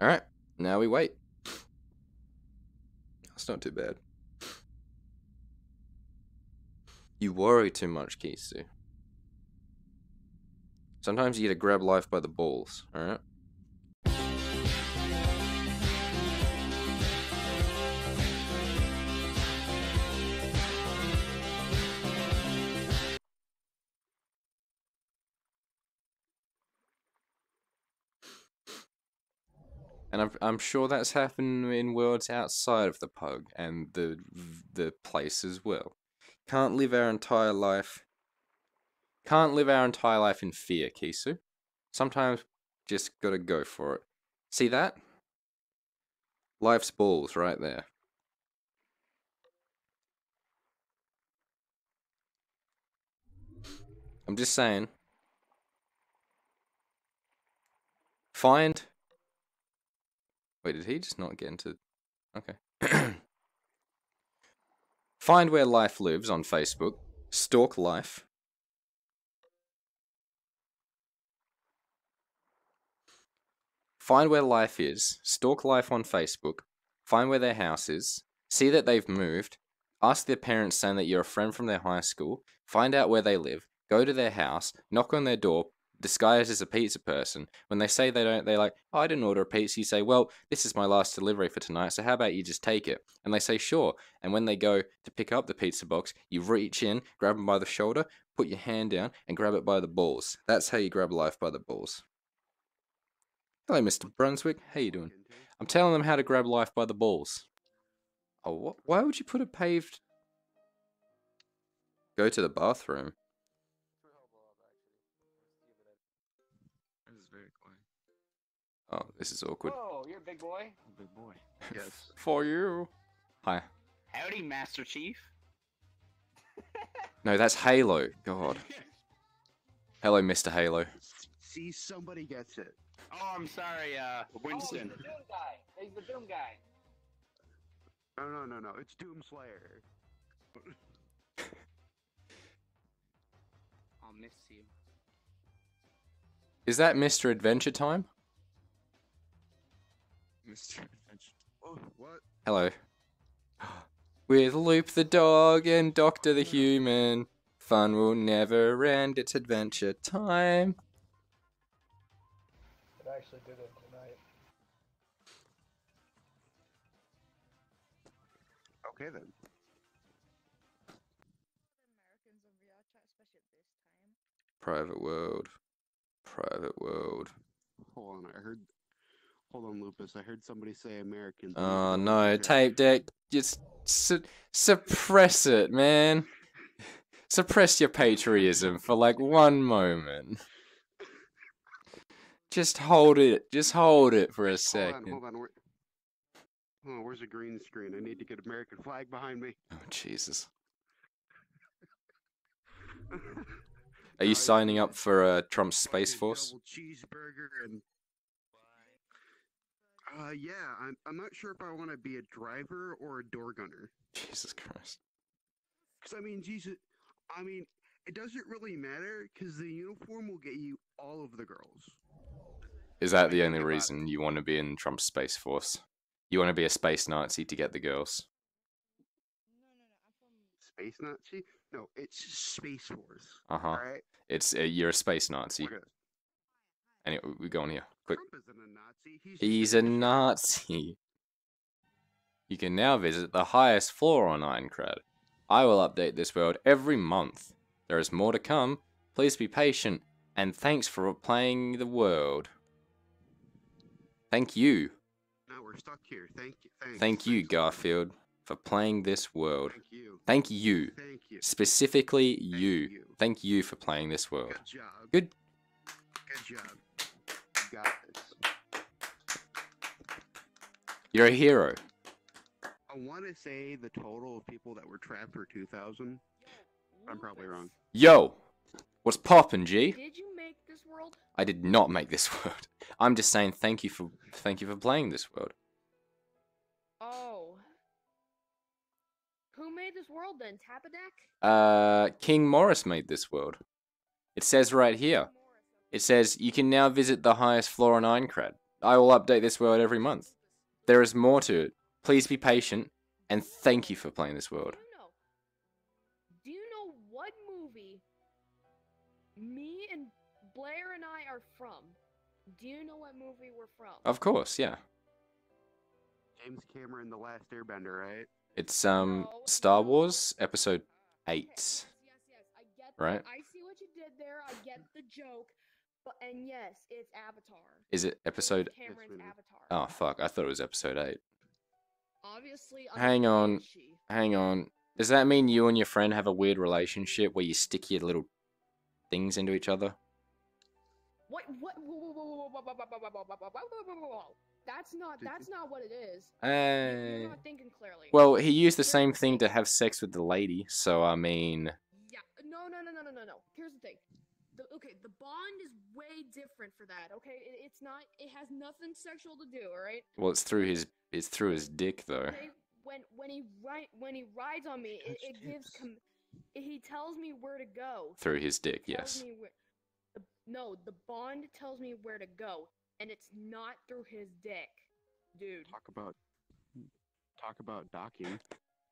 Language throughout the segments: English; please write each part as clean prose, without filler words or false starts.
All right, now we wait. That's not too bad. You worry too much, Kisu. Sometimes you gotta grab life by the balls, all right? And I'm sure that's happened in worlds outside of the pug and the place as well. Can't live our entire life in fear, Kisu. Sometimes just gotta go for it. See that? Life's balls right there. I'm just saying. Find... Wait, did he just not get into... Okay. Find Where Life Lives on Facebook. Stalk life. Find where life is. Stalk life on Facebook. Find where their house is. See that they've moved. Ask their parents saying that you're a friend from their high school. Find out where they live. Go to their house. Knock on their door. Disguised as a pizza person. When they say they don't, they're like, oh, I didn't order a pizza. You say, well, this is my last delivery for tonight, so how about you just take it? And they say, sure. And when they go to pick up the pizza box, you reach in, grab them by the shoulder, put your hand down, and grab it by the balls. That's how you grab life by the balls. Hello, Mr. Brunswick. How you doing? I'm telling them how to grab life by the balls. Oh, what? Why would you put a paved... Go to the bathroom. Oh, this is awkward. Oh, you're a big boy. Big boy. Yes. For you. Hi. Howdy, Master Chief. No, that's Halo. God. Hello, Mr. Halo. See, somebody gets it. Oh, I'm sorry, Winston. Oh, he's the Doom guy. He's the Doom guy. Oh, no. It's Doom Slayer. I'll miss you. Is that Mr. Adventure Time? Mr. Adventure. Oh, what? Hello. With Loop the dog and Doctor the human, fun will never end. It's adventure time. It actually did it tonight. Okay then. Private world. Private world. Hold on, I heard. Hold on, Lupus. I heard somebody say Americans. Oh no, tape deck. Just suppress it, man. Suppress your patriotism for like one moment. Just hold it. Just hold it for a second. Hold on. Where's the green screen? I need to get American flag behind me. Oh Jesus. Are you signing up for Trump's Space Force? Cheeseburger and... yeah, I'm not sure if I want to be a driver or a door gunner. Jesus Christ. Because, I mean, it doesn't really matter, because the uniform will get you all of the girls. Is that the only reason you want to be in Trump's Space Force? You want to be a space Nazi to get the girls? No, I'm from... Space Nazi? No, it's Space Force. Uh-huh. All right? It's, you're a space Nazi. Okay. Anyway, we go on here. Quick. Trump isn't a Nazi. He's a Nazi. You can now visit the highest floor on Aincrad. I will update this world every month. There is more to come. Please be patient, and thanks for playing the world. Thank you. Now we're stuck here. Thank you. Thank you, Garfield, for playing this world. Thank you. Thank you. Thank you. Specifically, you. Thank you for playing this world. Good job. Good job. You got this. You're a hero. I want to say the total of people that were trapped were 2,000. I'm probably wrong. Yo! What's poppin', G? Did you make this world? I did not make this world. I'm just saying thank you for playing this world. Oh. Who made this world then? Tapadek? King Morris made this world. It says right here. It says, you can now visit the highest floor on Aincrad. I will update this world every month. There is more to it. Please be patient, and thank you for playing this world. Do you know what movie me and Blair and I are from? Do you know what movie we're from? Of course, yeah. James Cameron, The Last Airbender, right? It's Star Wars Episode 8. Okay. Yes, yes, I get that. Right? I see what you did there. I get the joke. But, and yes, it's Avatar. Is it Episode? It's Cameron's Avatar. Oh fuck! I thought it was Episode 8. Obviously. Hang on, hang on. Does that mean you and your friend have a weird relationship where you stick your little things into each other? What? What? That's not what it is. You're not thinking clearly. Well, he used the same thing to have sex with the lady, so I mean. Yeah. No. Here's the thing. Okay, the bond is way different for that. Okay, it's not. It has nothing sexual to do. All right. Well, it's through his. It's through his dick, though. Okay, when he rides on me, it gives. He tells me where to go. Through his dick, yes. No, the bond tells me where to go, and it's not through his dick, dude. Talk about docking.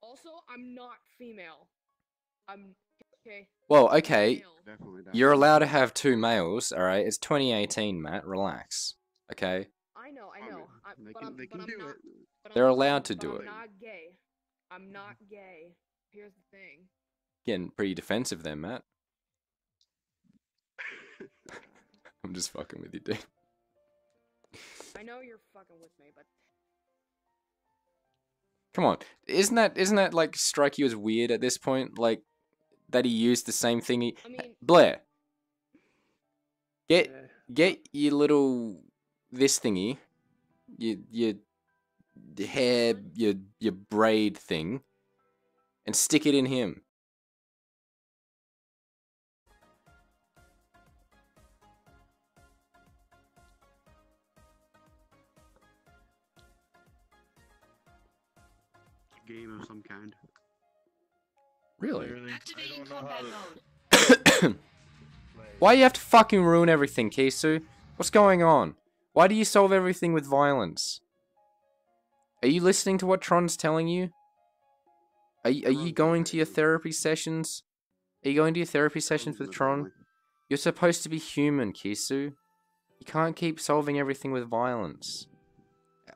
Also, I'm not female. I'm. Okay. Well, okay, you're allowed to have two males, alright? It's 2018, Matt, relax, okay? I know, but they're allowed to do it. I'm not gay. I'm not gay. Here's the thing. Getting pretty defensive there, Matt. I'm just fucking with you, dude. I know you're fucking with me, but... Come on, isn't that, like, strike you as weird at this point? Like... That he used the same thing. I mean, Blair, get your little this thingy, your hair, your braid thing, and stick it in him. Game of some kind. Really? Activating combat mode. Why do you have to fucking ruin everything, Kisu? What's going on? Why do you solve everything with violence? Are you listening to what Tron's telling you? Are you going to your therapy sessions? Are you going to your therapy sessions with Tron? You're supposed to be human, Kisu. You can't keep solving everything with violence.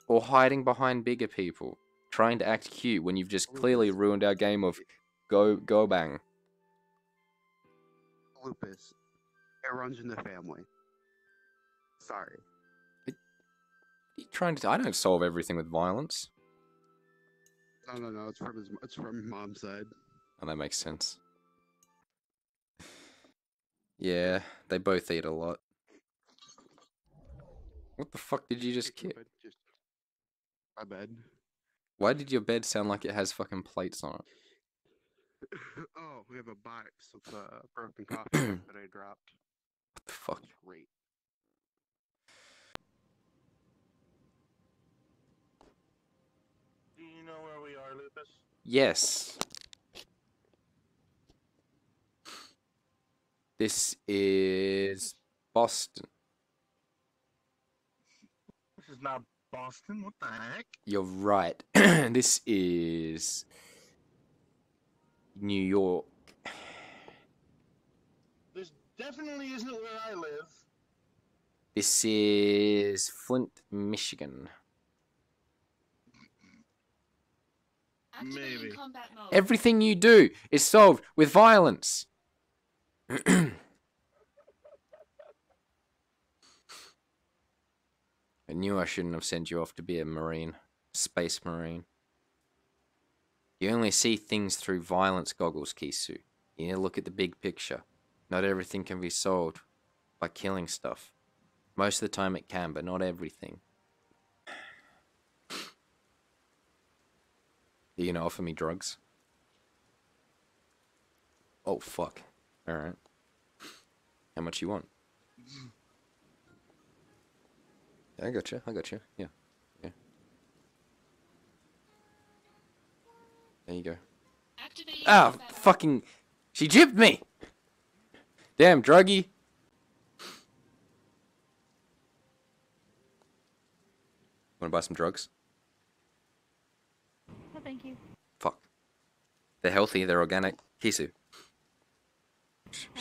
Or hiding behind bigger people. Trying to act cute when you've just clearly ruined our game of... Go bang. Lupus. It runs in the family. Sorry. I don't solve everything with violence. No. It's from mom's side. Oh, that makes sense. Yeah, they both eat a lot. What the fuck did you just kick? My bed. Why did your bed sound like it has fucking plates on it? Oh, we have a box with a broken coffee that I dropped. What the fuck? Great. Do you know where we are, Lupus? Yes. This is Boston. This is not Boston, what the heck? You're right. This is... New York. This definitely isn't where I live. This is Flint, Michigan. Maybe. Everything you do is solved with violence. I knew I shouldn't have sent you off to be a Marine. Space Marine. You only see things through violence goggles, Kisu. You need to look at the big picture. Not everything can be solved by killing stuff. Most of the time it can, but not everything. Are you gonna offer me drugs? Oh, fuck. Alright. How much you want? Yeah, I gotcha. Yeah. There you go. Ah, oh, fucking... She gypped me! Damn, druggie. Want to buy some drugs? No, thank you. Fuck. They're healthy. They're organic. Kisu.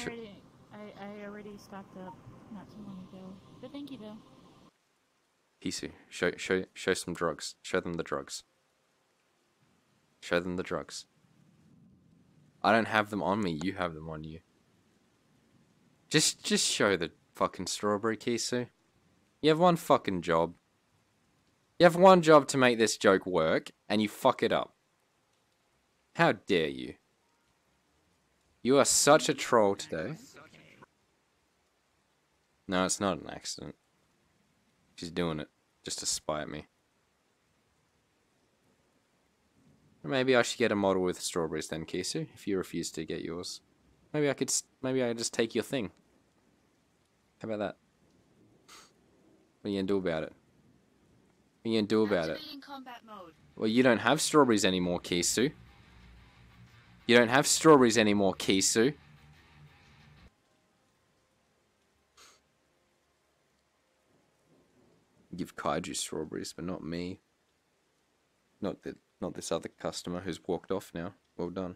I already stocked up not too long ago. But thank you though. Kisu, show some drugs. Show them the drugs. Show them the drugs. I don't have them on me. You have them on you. Just show the fucking strawberry, Kisu. You have one fucking job. You have one job to make this joke work, and you fuck it up. How dare you? You are such a troll today. No, it's not an accident. She's doing it just to spite me. Or maybe I should get a model with strawberries then, Kisu, if you refuse to get yours. Maybe I could just take your thing. How about that? What are you gonna do about it? What are you gonna do about it? In combat mode. Well, you don't have strawberries anymore, Kisu. You don't have strawberries anymore, Kisu. Give Kaiju strawberries, but not me. Not this other customer who's walked off now. Well done.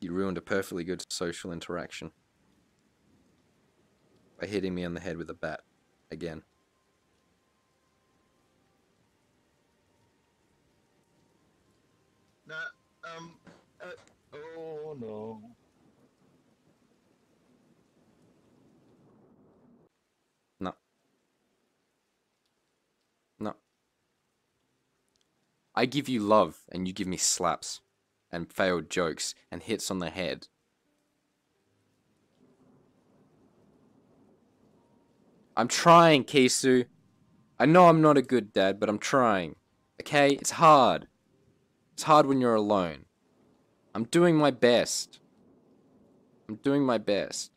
You ruined a perfectly good social interaction by hitting me on the head with a bat again. Nah, oh no. No. No. I give you love and you give me slaps and failed jokes and hits on the head. I'm trying, Kisu. I know I'm not a good dad, but I'm trying. Okay? It's hard. It's hard when you're alone. I'm doing my best. I'm doing my best.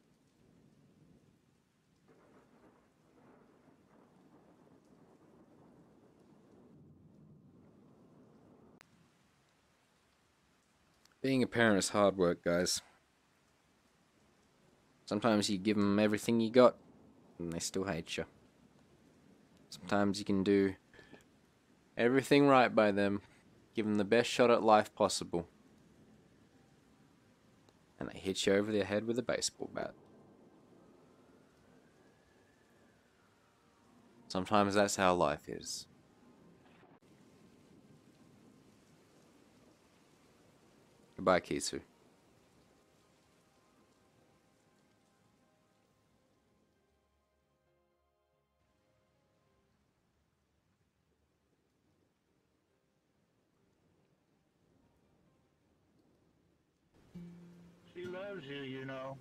Being a parent is hard work, guys. Sometimes you give them everything you got, and they still hate you. Sometimes you can do everything right by them, give them the best shot at life possible, and they hit you over the head with a baseball bat. Sometimes that's how life is. Goodbye, Kisu. You, you know.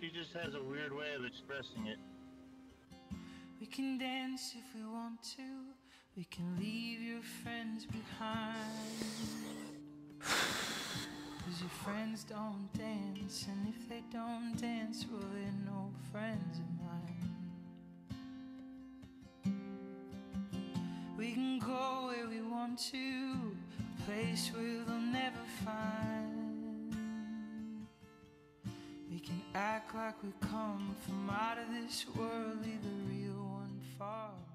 She just has a weird way of expressing it. We can dance if we want to. We can leave your friends behind. Cause your friends don't dance, and if they don't dance, well, they're no friends of mine. We can go where we want to, a place where they'll never find. We can act like we come from out of this world, leave the real one far.